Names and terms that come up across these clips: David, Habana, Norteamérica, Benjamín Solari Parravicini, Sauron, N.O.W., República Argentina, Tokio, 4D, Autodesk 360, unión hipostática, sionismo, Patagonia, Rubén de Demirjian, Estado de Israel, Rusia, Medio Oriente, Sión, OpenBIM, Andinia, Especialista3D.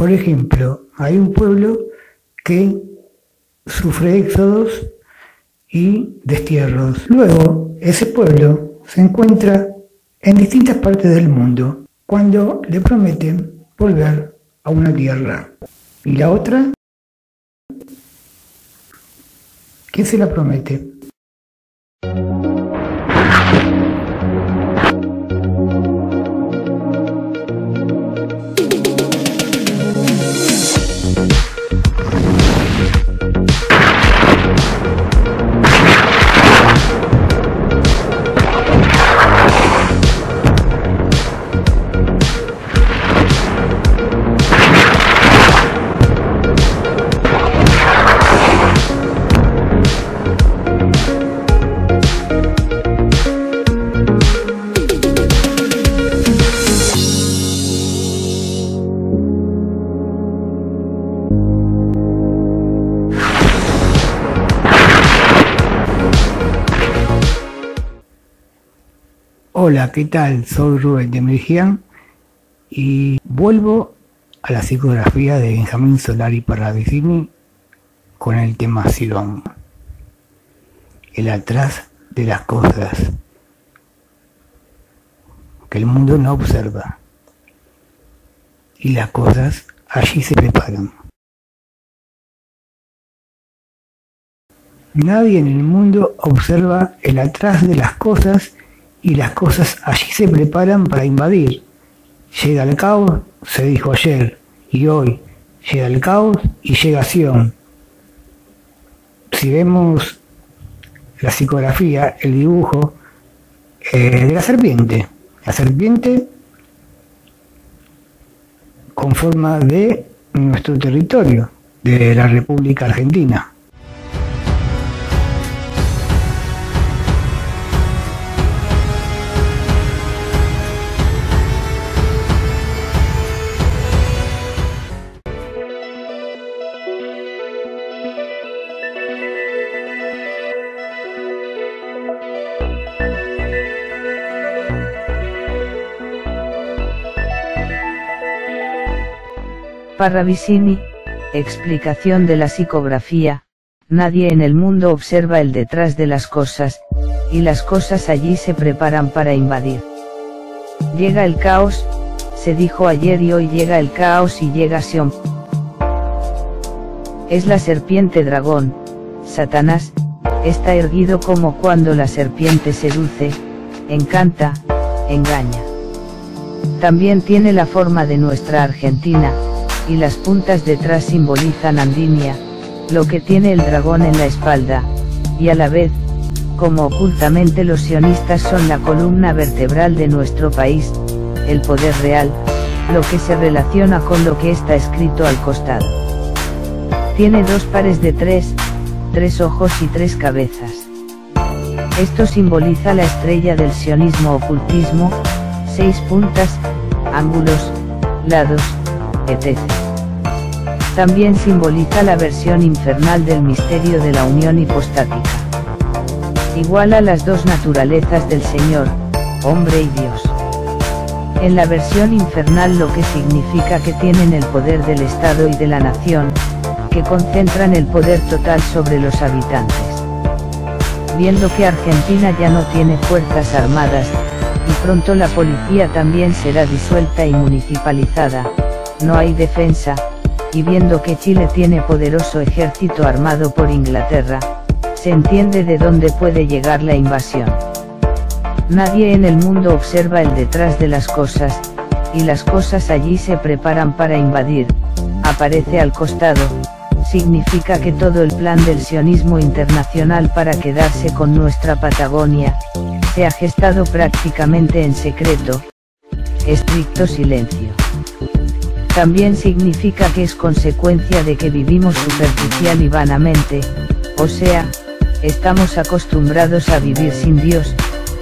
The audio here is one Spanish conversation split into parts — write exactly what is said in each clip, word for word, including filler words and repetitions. Por ejemplo, hay un pueblo que sufre éxodos y destierros. Luego, ese pueblo se encuentra en distintas partes del mundo cuando le prometen volver a una tierra. ¿Y la otra? ¿Quién se la promete? Hola, ¿qué tal? Soy Rubén de Demirjian y vuelvo a la psicografía de Benjamín Solari Parravicini con el tema Sión, el atrás de las cosas que el mundo no observa y las cosas allí se preparan. Nadie en el mundo observa el atrás de las cosas y las cosas allí se preparan para invadir. Llega el caos, se dijo ayer, y hoy llega el caos y llega Sión. Si vemos la psicografía, el dibujo eh, de la serpiente, la serpiente con forma de nuestro territorio, de la República Argentina. Parravicini, explicación de la psicografía. Nadie en el mundo observa el detrás de las cosas, y las cosas allí se preparan para invadir. Llega el caos, se dijo ayer y hoy llega el caos y llega Sión. Es la serpiente dragón, Satanás, está erguido como cuando la serpiente seduce, encanta, engaña. También tiene la forma de nuestra Argentina, y las puntas detrás simbolizan Andinia, lo que tiene el dragón en la espalda, y a la vez, como ocultamente los sionistas son la columna vertebral de nuestro país, el poder real, lo que se relaciona con lo que está escrito al costado. Tiene dos pares de tres, tres ojos y tres cabezas. Esto simboliza la estrella del sionismo ocultismo, seis puntas, ángulos, lados, etcétera. También simboliza la versión infernal del misterio de la unión hipostática. Iguala las dos naturalezas del Señor, hombre y Dios. En la versión infernal lo que significa que tienen el poder del Estado y de la nación, que concentran el poder total sobre los habitantes. Viendo que Argentina ya no tiene fuerzas armadas, y pronto la policía también será disuelta y municipalizada, no hay defensa, y viendo que Chile tiene poderoso ejército armado por Inglaterra, se entiende de dónde puede llegar la invasión. Nadie en el mundo observa el detrás de las cosas, y las cosas allí se preparan para invadir, aparece al costado, significa que todo el plan del sionismo internacional para quedarse con nuestra Patagonia, se ha gestado prácticamente en secreto, estricto silencio. También significa que es consecuencia de que vivimos superficial y vanamente, o sea, estamos acostumbrados a vivir sin Dios,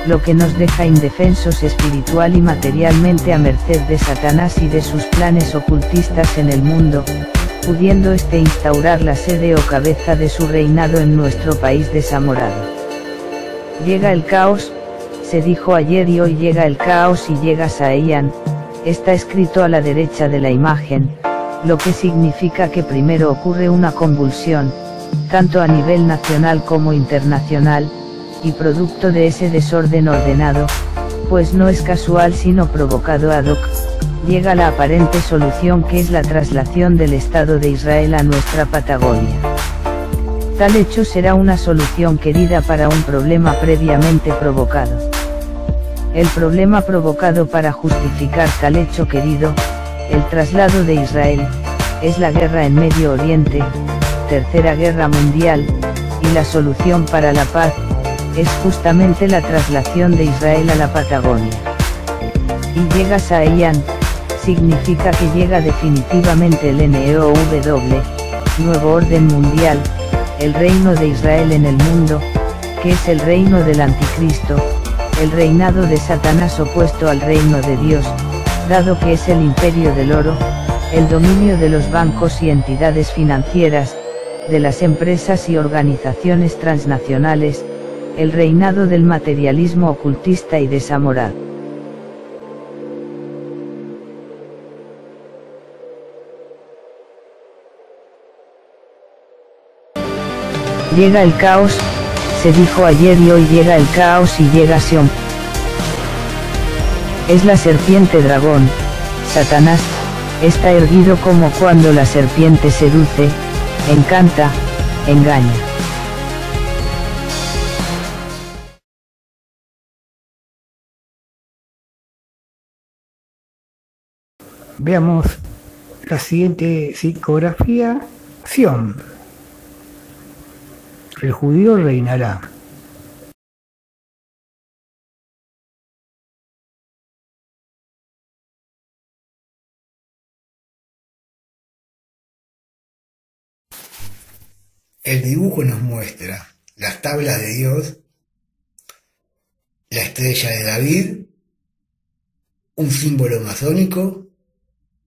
lo que nos deja indefensos espiritual y materialmente a merced de Satanás y de sus planes ocultistas en el mundo, pudiendo este instaurar la sede o cabeza de su reinado en nuestro país desamorado. Llega el caos, se dijo ayer y hoy llega el caos y llega Sión. Está escrito a la derecha de la imagen, lo que significa que primero ocurre una convulsión, tanto a nivel nacional como internacional, y producto de ese desorden ordenado, pues no es casual sino provocado ad hoc, llega la aparente solución que es la traslación del Estado de Israel a nuestra Patagonia. Tal hecho será una solución querida para un problema previamente provocado. El problema provocado para justificar tal hecho querido, el traslado de Israel, es la guerra en Medio Oriente, Tercera Guerra Mundial, y la solución para la paz, es justamente la traslación de Israel a la Patagonia. Y llegas a Sión, significa que llega definitivamente el N O W, Nuevo Orden Mundial, el reino de Israel en el mundo, que es el reino del anticristo, el reinado de Satanás opuesto al reino de Dios, dado que es el imperio del oro, el dominio de los bancos y entidades financieras, de las empresas y organizaciones transnacionales, el reinado del materialismo ocultista y desamorado. Llega el caos, se dijo ayer y hoy llega el caos y llega Sión. Es la serpiente dragón, Satanás, está erguido como cuando la serpiente seduce, encanta, engaña. Veamos la siguiente psicografía, Sión. El judío reinará. El dibujo nos muestra las tablas de Dios, la estrella de David, un símbolo masónico,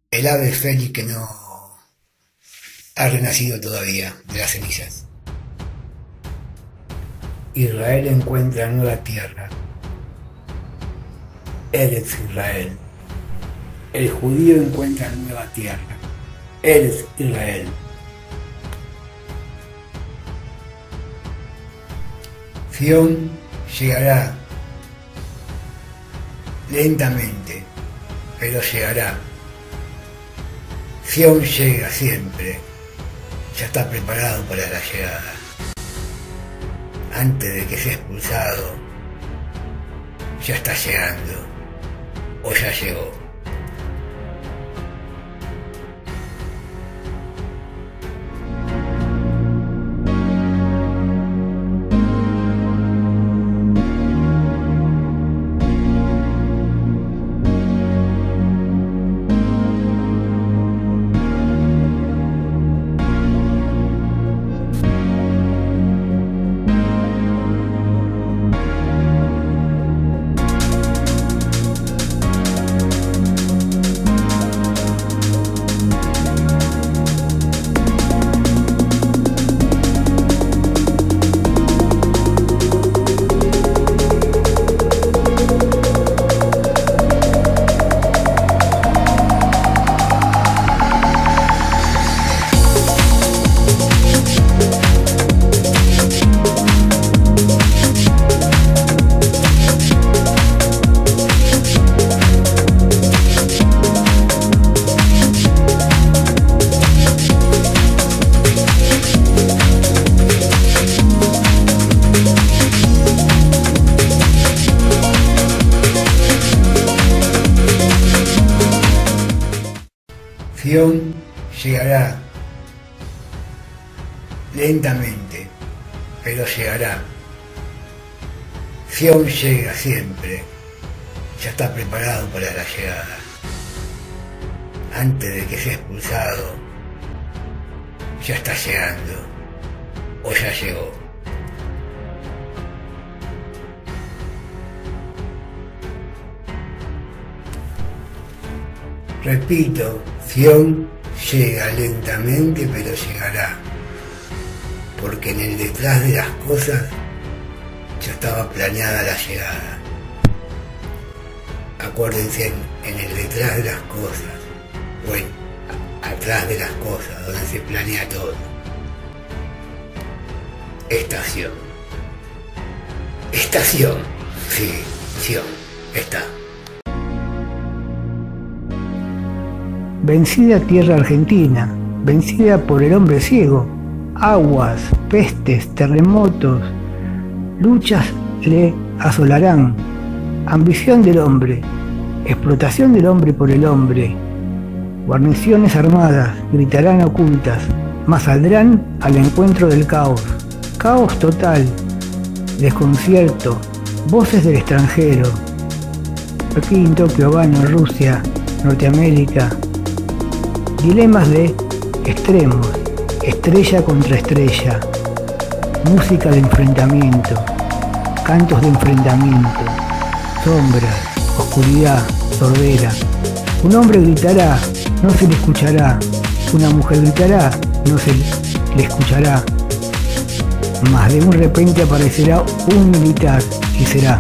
el ave fénix que no ha renacido todavía de las cenizas. Israel encuentra nueva tierra. Eres Israel. El judío encuentra nueva tierra. Eres Israel. Sión llegará. Lentamente, pero llegará. Sión llega siempre. Ya está preparado para la llegada. Antes de que sea expulsado, ya está llegando, o ya llegó. Sión llegará, lentamente, pero llegará. Sión llega siempre, ya está preparado para la llegada. Antes de que sea expulsado, ya está llegando, o ya llegó. Repito, Sión llega lentamente pero llegará, porque en el detrás de las cosas ya estaba planeada la llegada. Acuérdense, en el detrás de las cosas, bueno, atrás de las cosas, donde se planea todo. Está Sión. Está Sión. Sí, Sión. Está. Vencida tierra argentina, vencida por el hombre ciego, aguas, pestes, terremotos, luchas le asolarán, ambición del hombre, explotación del hombre por el hombre, guarniciones armadas gritarán ocultas, mas saldrán al encuentro del caos, caos total, desconcierto, voces del extranjero, Pekín, Tokio, Habana, Rusia, Norteamérica, dilemas de extremos, estrella contra estrella, música de enfrentamiento, cantos de enfrentamiento, sombras, oscuridad, sordera. Un hombre gritará, no se le escuchará. Una mujer gritará, no se le escuchará. Mas de un repente aparecerá un militar y será.